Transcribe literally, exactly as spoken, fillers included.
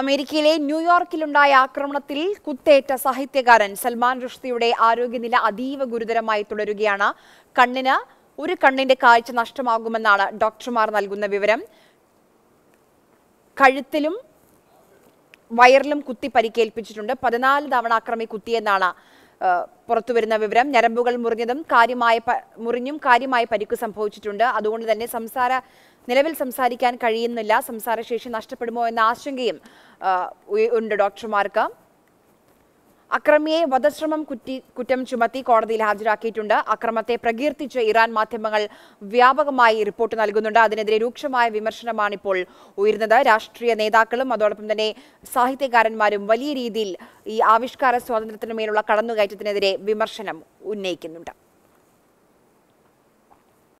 അമേരിക്കയിലെ ന്യൂയോർക്കിലുണ്ടായ ആക്രമണത്തിൽ കുത്തേറ്റ സാഹിത്യകാരൻ സൽമാൻ റുഷ്ദിയുടെ ആരോഗ്യനില അതീവ ഗുരുതരമായി തുടരുകയാണ്. കണ്ണിന് ഒരു കണ്ണിന്റെ കാഴ്ച നഷ്ടമാകുമെന്നാണ് ഡോക്ടർമാർ നൽകുന്ന വിവരം. കഴുത്തിലും വയറിലും കുത്തി പരിക്കേൽപ്പിച്ചിട്ടുണ്ട്. പതിനാല് തവണ ആക്രമി കുത്തിയെന്നാണ് പുറത്തുവരുന്ന വിവരം. ഞരമ്പുകൾ മുറിഞ്ഞതും കാര്യമായ മുറിഞ്ഞും കാര്യമായ പരിക്ക് സംഭവിച്ചിട്ടുണ്ട്. അതുകൊണ്ട് തന്നെ സംസാര നിലവിൽ സംസാരിക്കാൻ കഴിയുന്നില്ല. സംസാരശേഷി നഷ്ടപ്പെടുമോ എന്ന ആശങ്കയും ഉണ്ട് ഡോക്ടർമാർക്ക്. അക്രമിയെ വധശ്രമം കുറ്റി കുറ്റം ചുമത്തി കോടതിയിൽ ഹാജരാക്കിയിട്ടുണ്ട്. അക്രമത്തെ പ്രകീർത്തിച്ച് ഇറാൻ മാധ്യമങ്ങൾ വ്യാപകമായി റിപ്പോർട്ട് നൽകുന്നുണ്ട്. അതിനെതിരെ രൂക്ഷമായ വിമർശനമാണ് ഇപ്പോൾ ഉയരുന്നത്. രാഷ്ട്രീയ നേതാക്കളും അതോടൊപ്പം തന്നെ സാഹിത്യകാരന്മാരും വലിയ രീതിയിൽ ഈ ആവിഷ്കാര സ്വാതന്ത്ര്യത്തിനു മേലുള്ള കടന്നുകയറ്റത്തിനെതിരെ വിമർശനം ഉന്നയിക്കുന്നുണ്ട്.